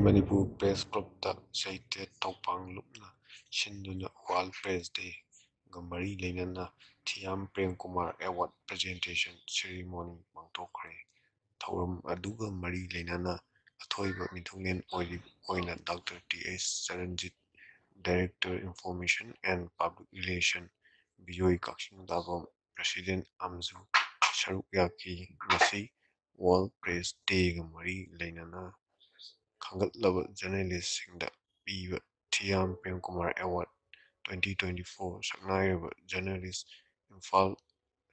Manipur Press Club Sahitya Thoupang Lupna Shinduna World Press Day Gamari Lainana Thiyam Premkumar Award Presentation Ceremony Mangtokre Thauram Aduga Mari Lainana Athoiba Mithunglen Oina Dr. T.S. Saranjit Director Information and Public Relation Bijoy Kakshin Dagom President Amzu Sharukyaki Masi World Press Day Gamari Lainana Kangatlava Journalist Singh the P. T.M. Premkumar Award 2024 Saknayava Journalist Imphal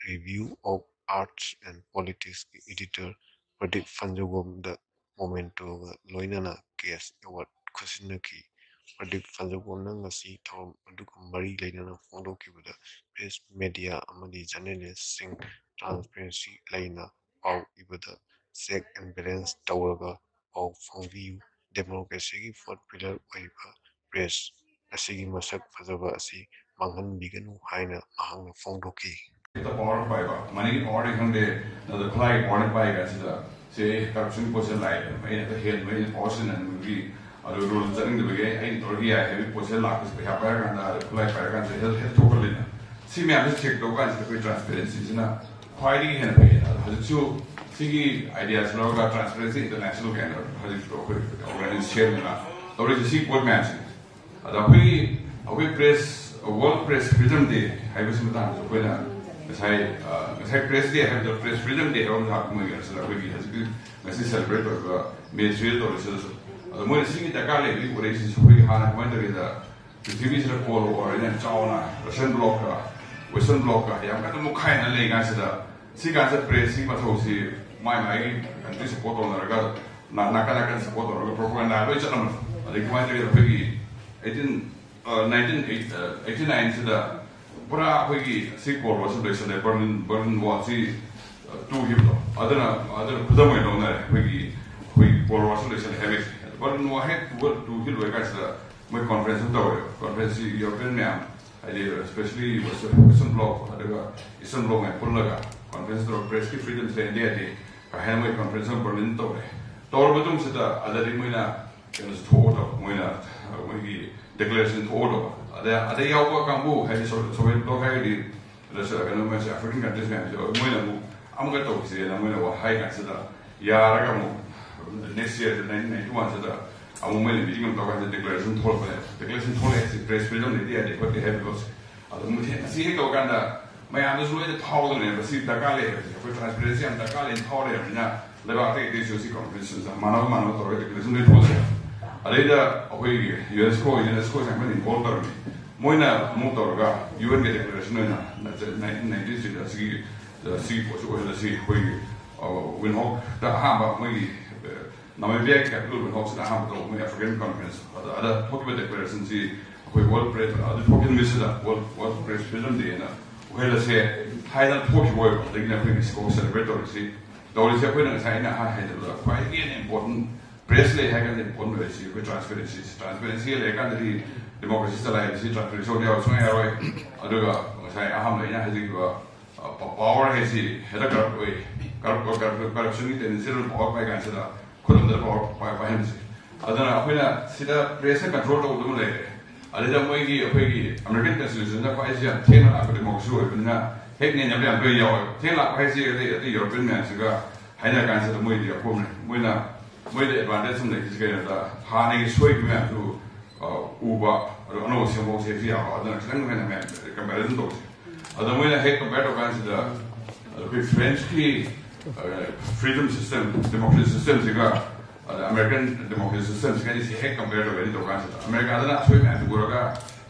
Review of Arts and Politics Editor Pradip Phanjogomda Momento Lainana Case Award Kusinaki Pradip Phanjogomda Ngasi Thauram Madu Kumari Lainana Fondo Kibuda Press Media Amadi Journalist Singh Transparency Laina Pau Ibuda Check and Balance Tower of view democracy for pillar waiver press asigi masak fazaba asi mangan biganu haina mahang fondoki the power of fiber money order the fly order by as say corruption position like the head main portion and we are rules during the way I already have position like this happen and fly by can health totally see me as check documents the transparency is na query and the see ideas log Transparency International can organize share na already see what match we press world press freedom day have some time to when I press day have the press freedom day on that movie so that we has been celebrate the major or so the more see the call we were is we have when the division of all or in China Western block I am going to kind of lay guys the see guys the press my country support on the Naka support or propaganda which the commander of the 1989 to the Pura Piggy sequel was a burn was two people. Other predominant on the Piggy, we for resolution habit. But no head work to Hill as the my conference of the conference European name. Especially was a Western block, Eastern block and Pulaga, Conference of Press Freedom Day, a Hamway Conference of Berlin Tore. Torbatum said the other Rimina was told of Winner when he declares in order. The Yauka Kambu had sort of Soviet block ID, the African countries, Winner, Amgato, and Winner were high consider Yaragamu. Next year, the 1991 said the a woman meeting of the declaration told them. Declaration told us the press freedom idea they put the head because the Mutia Sihik Oganda may understand the thousand and receive the Kale for transparency and the Kale in Tolerina, Levate, this you see conferences, and Manaman or declaration they told them. A leader of UNESCO and many involved me. Moina Motorga, UN declaration in 1996, the sea for the sea, Winhawk, the Hamba, Winnie. Now, maybe I can do the African conference, but the other Tokyo Declaration, we world press, other Tokyo Misses, World Press Freedom Day, and where they say, Thailand Tokyo World, the Ignorance Celebratory, the only second in China had quite an important press, they had an important issue with transparency. Transparency, they can't be democracy, transparency, so they also have a power, has a corrupt way, corruption, and zero power by cancer. Other press and control of the American Constitution, the Paisian, Taylor, Abdemoksu, Hackney, Abdemoksu, Taylor, Paisia, the European Nancy, Hana Cancer, the Moody, Winner, with the advantage of the Canada, Harney, Swig, man to Uba, no, Simos, other comparison those. Other winner had compared to Canada, with French key. Freedom system, democracy system, American democracy system can see heck compared to very America. America,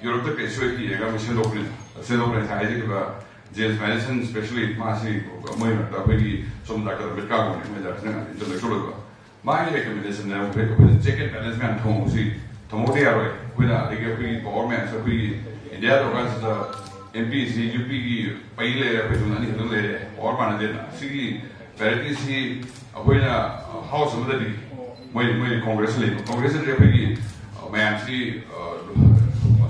Europe, the case with the James Madison, especially Marcy, some doctor. My recommendation now with check and balance man, Tom, see, Tomodia, with a power man, so we in the other ones MPC, UPE, Payle, Petunani, or Manadena, see. Variety see house of the Congress level. Congress deputy, man, see,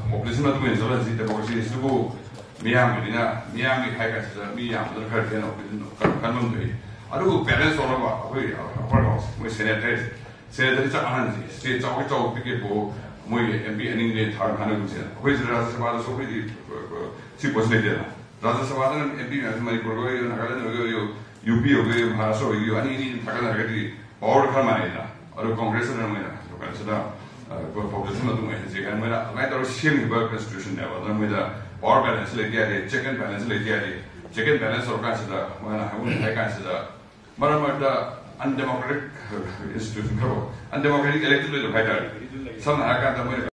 population of the Venezuelan democracy is to go. Miami, Miami, Hikers, Miami, the Caribbean of the country. I do balance all of our house with senators. Say that it's a honest state, always all people, we and be an English hard management. Which Rasavada so pretty, she was later. Rasavadan and be as many Purgoy and Hagadan, you be away of Hasso, you and in Paganagati, or Kamaya, or a congressman, when I went or shame about constitution never done with a power balance like the check and balance like the check and balance or consider when I wouldn't like consider. But undemocratic institution, undemocratic elected by some